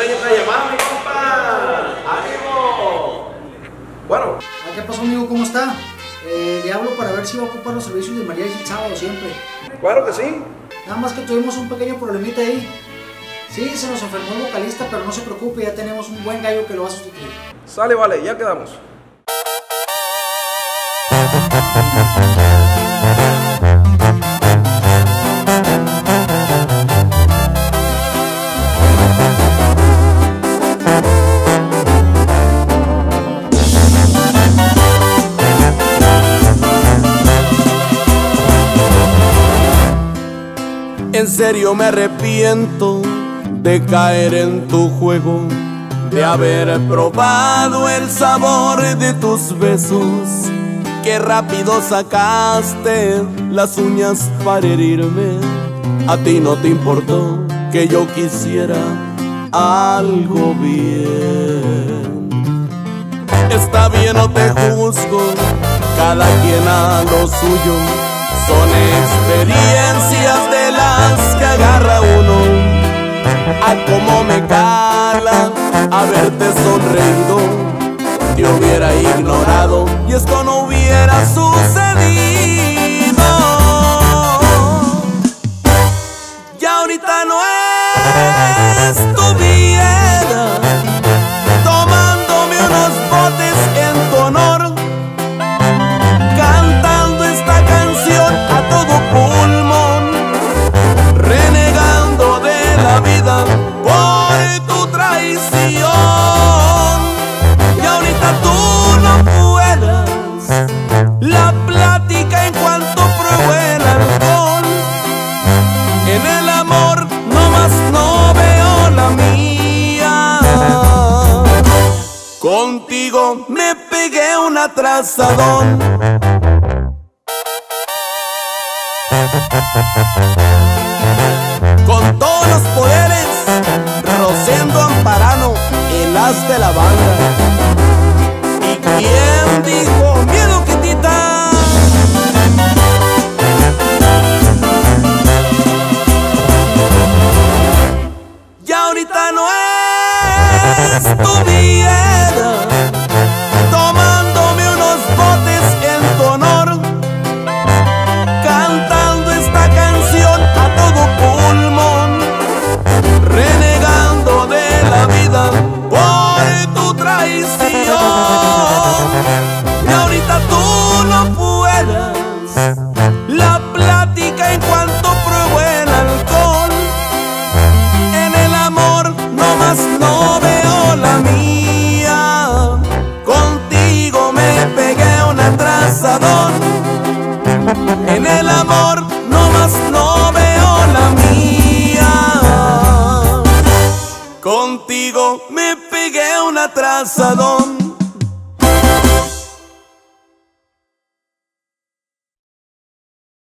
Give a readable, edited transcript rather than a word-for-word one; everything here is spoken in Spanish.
daño para llamar, mi compa. ¡Ánimo! Bueno. ¿Qué pasó, amigo? ¿Cómo está? Le hablo para ver si va a ocupar los servicios de mariachi el sábado siempre. Claro que sí. Nada más que tuvimos un pequeño problemita ahí. Sí, se nos enfermó el vocalista, pero no se preocupe, ya tenemos un buen gallo que lo va a sustituir. Sale, vale, ya quedamos. En serio me arrepiento de caer en tu juego, de haber probado el sabor de tus besos. Qué rápido sacaste las uñas para herirme. A ti no te importó que yo quisiera algo bien. Está bien, no te juzgo, cada quien a lo suyo. Son experiencias de las que agarra uno. A cómo me cala haberte sonreído. Te hubiera ignorado y esto no hubiera sucedido. Y ahorita no estuviera tomándome unos botes en tu honor, cantando esta canción a todo pulmón, renegando de la vida por tu traición. Y ahorita tú no fueras la plática en cuanto pruebe el alcohol. En el amor nomás no veo la mía. Contigo me pegué un atrazadón. Con todos los poderes, Rosendo Amparano, el as de la banda. ¿Y quién dijo miedo, quitita? Y ahorita no estuviera tomándome unos botes en tu honor, cantando esta canción a todo pulmón, renegando de la vida por tu traición. Y ahorita tú no fueras la plática en cuanto pruebe el alcohol. En el amor nomás no veo la mía. Contigo me pegué un atrazadón. En el amor nomás no veo la mía. Contigo me pegué un atrazadón.